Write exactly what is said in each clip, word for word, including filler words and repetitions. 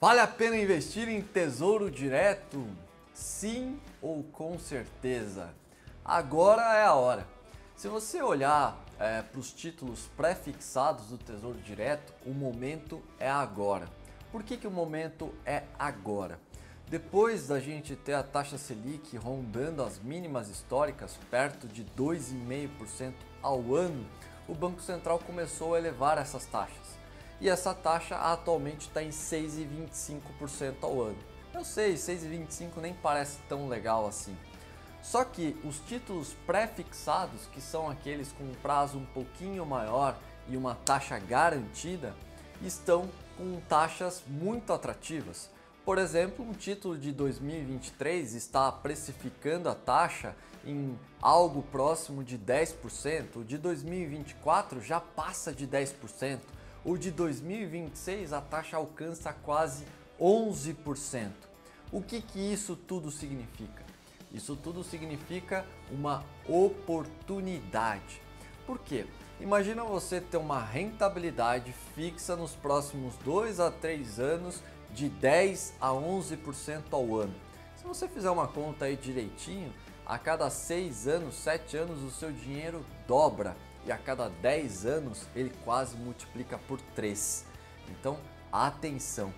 Vale a pena investir em Tesouro Direto? Sim ou com certeza? Agora é a hora. Se você olhar é, para os títulos pré-fixados do Tesouro Direto, o momento é agora. Por que que o momento é agora? Depois da gente ter a taxa Selic rondando as mínimas históricas, perto de dois vírgula cinco por cento ao ano, o Banco Central começou a elevar essas taxas. E essa taxa atualmente está em seis vírgula vinte e cinco por cento ao ano. Eu sei, seis vírgula vinte e cinco por cento nem parece tão legal assim. Só que os títulos pré-fixados, que são aqueles com um prazo um pouquinho maior e uma taxa garantida, estão com taxas muito atrativas. Por exemplo, um título de dois mil e vinte e três está precificando a taxa em algo próximo de dez por cento, o de dois mil e vinte e quatro já passa de dez por cento, o de dois mil e vinte e seis a taxa alcança quase onze por cento. O que que isso tudo significa? Isso tudo significa uma oportunidade. Por quê? Imagina você ter uma rentabilidade fixa nos próximos dois a três anos de dez a onze por cento ao ano. Se você fizer uma conta aí direitinho, a cada seis anos, sete anos o seu dinheiro dobra e a cada dez anos ele quase multiplica por três. Então, atenção,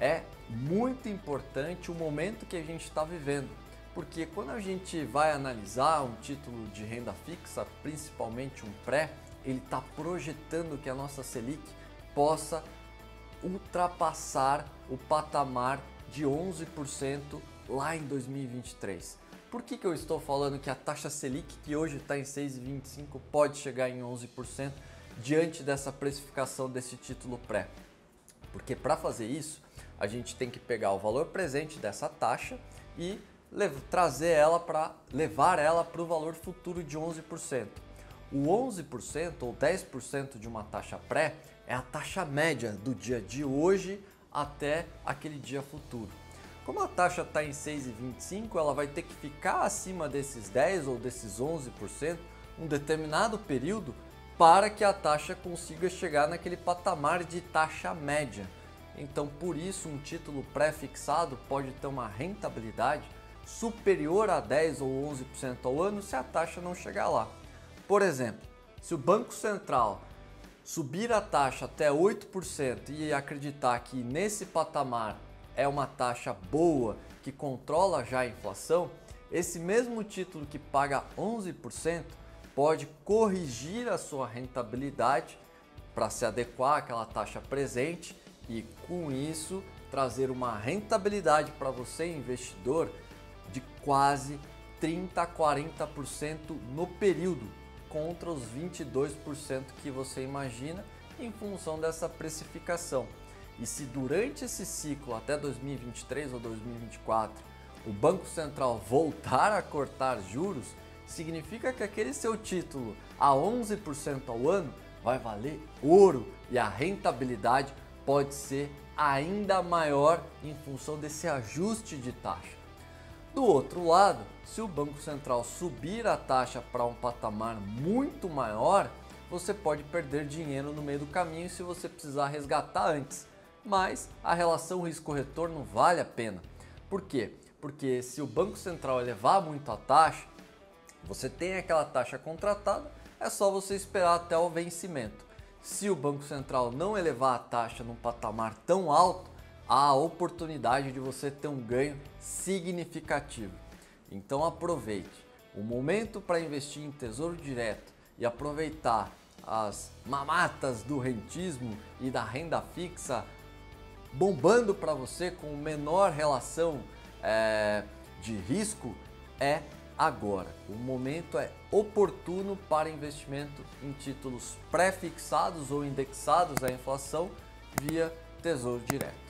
é muito importante o momento que a gente está vivendo, porque quando a gente vai analisar um título de renda fixa, principalmente um pré, ele está projetando que a nossa Selic possa ultrapassar o patamar de onze por cento lá em dois mil e vinte e três. Por que que eu estou falando que a taxa Selic, que hoje está em seis vírgula vinte e cinco por cento, pode chegar em onze por cento diante dessa precificação desse título pré? Porque para fazer isso, a gente tem que pegar o valor presente dessa taxa e trazer ela para levar ela para o valor futuro de onze por cento. O onze por cento ou dez por cento de uma taxa pré é a taxa média do dia de hoje até aquele dia futuro. Como a taxa está em seis vírgula vinte e cinco por cento, ela vai ter que ficar acima desses dez por cento ou desses onze por cento um determinado período para que a taxa consiga chegar naquele patamar de taxa média. Então, por isso, um título pré-fixado pode ter uma rentabilidade superior a dez por cento ou onze por cento ao ano se a taxa não chegar lá. Por exemplo, se o Banco Central subir a taxa até oito por cento e acreditar que nesse patamar é uma taxa boa que controla já a inflação, esse mesmo título que paga onze por cento pode corrigir a sua rentabilidade para se adequar àquela taxa presente e com isso trazer uma rentabilidade para você, investidor, de quase trinta a quarenta por cento no período, contra os vinte e dois por cento que você imagina em função dessa precificação. E se durante esse ciclo até dois mil e vinte e três ou dois mil e vinte e quatro o Banco Central voltar a cortar juros, significa que aquele seu título a onze por cento ao ano vai valer ouro e a rentabilidade pode ser ainda maior em função desse ajuste de taxa. Do outro lado, se o Banco Central subir a taxa para um patamar muito maior, você pode perder dinheiro no meio do caminho se você precisar resgatar antes. Mas a relação risco-retorno vale a pena. Por quê? Porque se o Banco Central elevar muito a taxa, você tem aquela taxa contratada, é só você esperar até o vencimento. Se o Banco Central não elevar a taxa num patamar tão alto, a oportunidade de você ter um ganho significativo. Então aproveite o momento para investir em Tesouro Direto e aproveitar as mamatas do rentismo e da renda fixa bombando para você com menor relação é, de risco é agora. O momento é oportuno para investimento em títulos pré-fixados ou indexados à inflação via Tesouro Direto.